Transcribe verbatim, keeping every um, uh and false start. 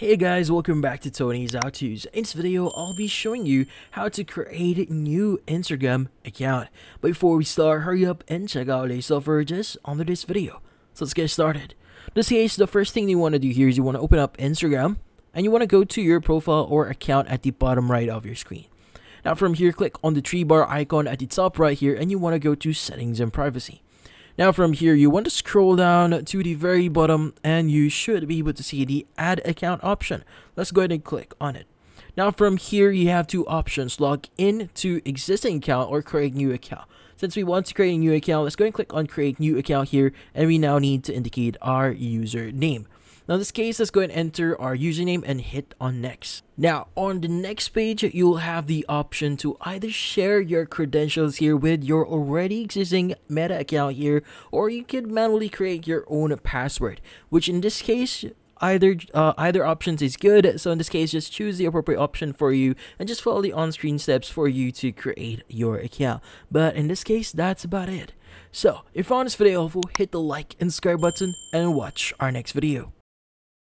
Hey guys, welcome back to Tony's How To Use. In this video, I'll be showing you how to create a new Instagram account. But before we start, hurry up and check out the software just under this video. So let's get started. In this case, the first thing you want to do here is you want to open up Instagram and you want to go to your profile or account at the bottom right of your screen. Now from here, click on the three bar icon at the top right here and you want to go to settings and privacy. Now from here, you want to scroll down to the very bottom and you should be able to see the add account option. Let's go ahead and click on it. Now from here, you have two options, log in to existing account or create new account. Since we want to create a new account, let's go ahead and click on create new account here and we now need to indicate our username. Now in this case, let's go ahead and enter our username and hit on next. Now on the next page, you'll have the option to either share your credentials here with your already existing Meta account here, or you can manually create your own password, which in this case, either uh, either options is good. So in this case, just choose the appropriate option for you and just follow the on-screen steps for you to create your account. But in this case, that's about it. So if you found this video helpful, hit the like and subscribe button and watch our next video.